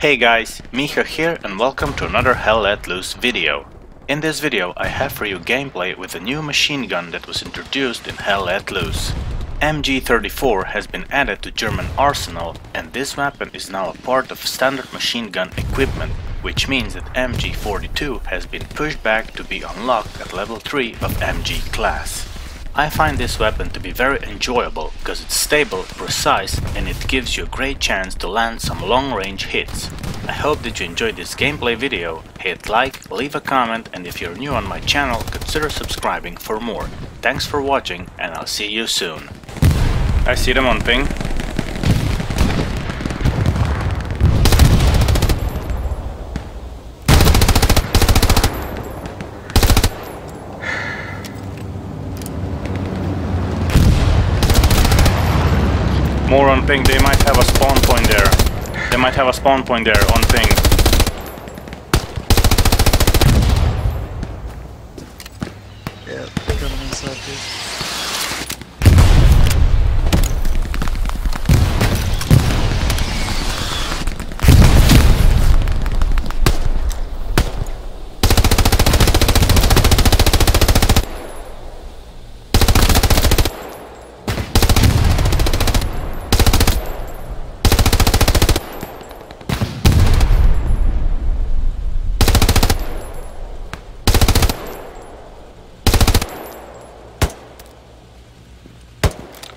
Hey guys, Miho here and welcome to another Hell Let Loose video. In this video I have for you gameplay with a new machine gun that was introduced in Hell Let Loose. MG 34 has been added to German arsenal and this weapon is now a part of standard machine gun equipment, which means that MG 42 has been pushed back to be unlocked at level 3 of MG class. I find this weapon to be very enjoyable because it's stable, precise, and it gives you a great chance to land some long-range hits. I hope that you enjoyed this gameplay video. Hit like, leave a comment, and if you're new on my channel, consider subscribing for more. Thanks for watching and I'll see you soon. I see them on ping. More on ping, they might have a spawn point there. They might have a spawn point there on ping. Yeah, they're coming inside too.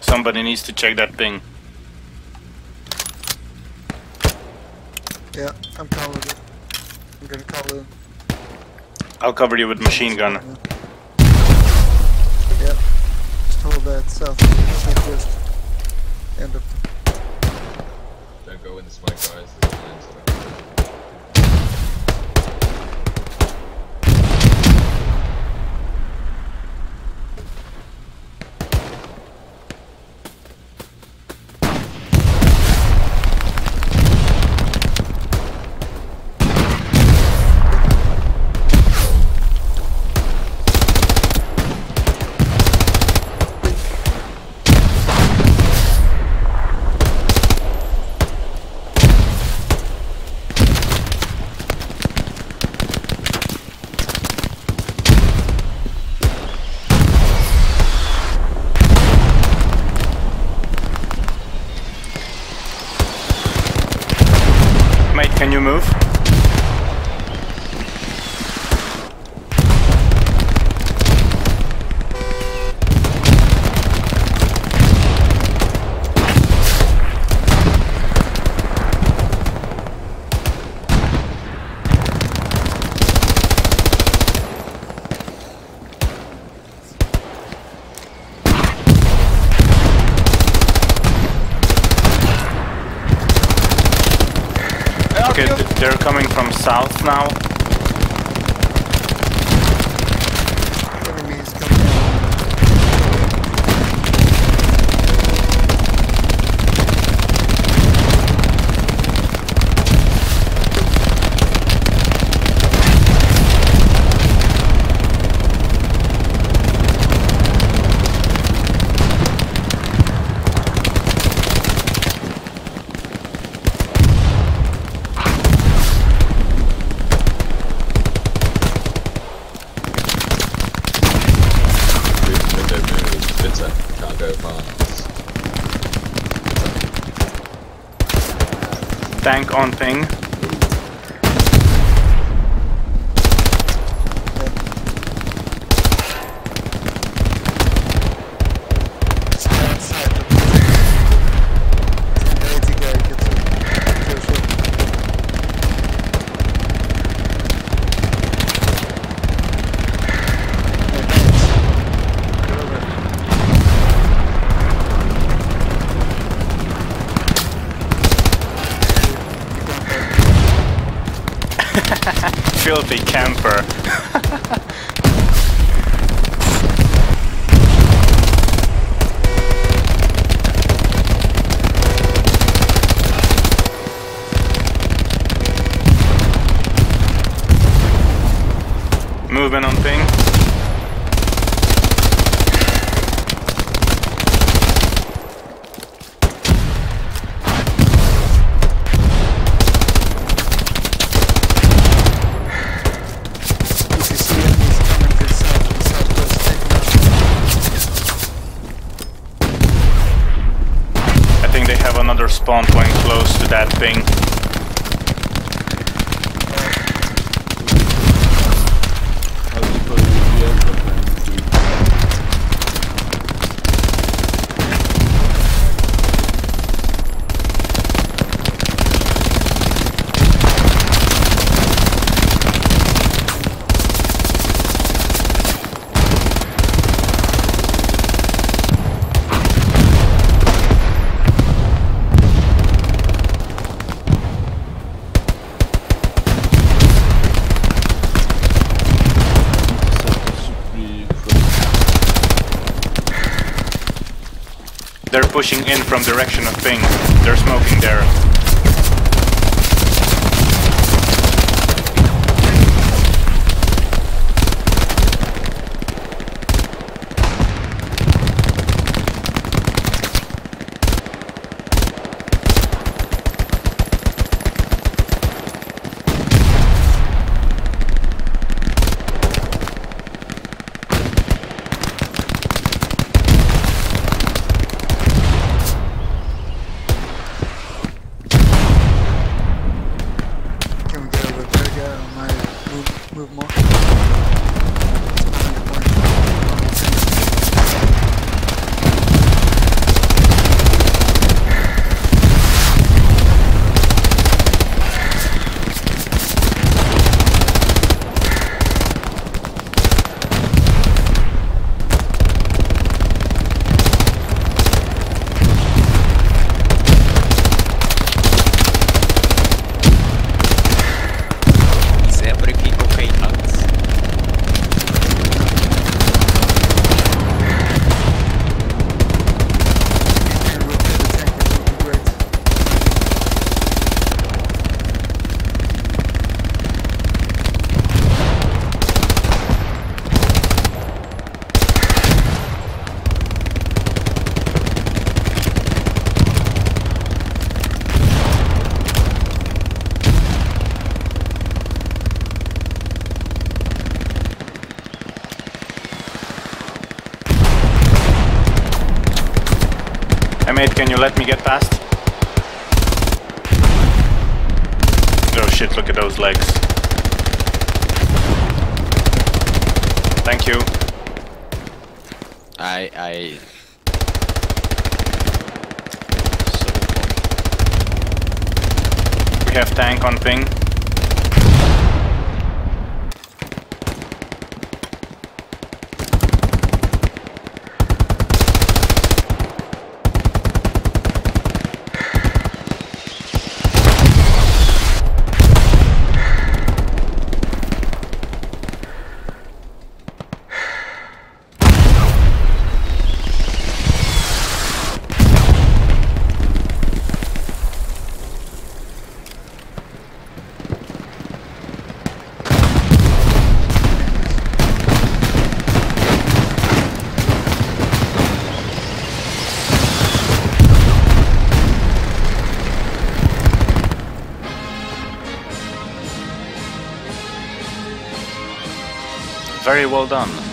Somebody needs to check that thing. Yeah, I'm covering it. I'm gonna cover it. I'll cover you with machine gun. Yeah. Yep. Just hold that south. End up. Don't go in this way, guys. Can you move? Okay, they're coming from south now. Enemy is coming tank on thing. Filthy camper. Moving on ping. that thing. They're pushing in from direction of ping. They're smoking there. Mate, can you let me get past? Oh shit, look at those legs. Thank you. I so... We have tank on ping. Very well done.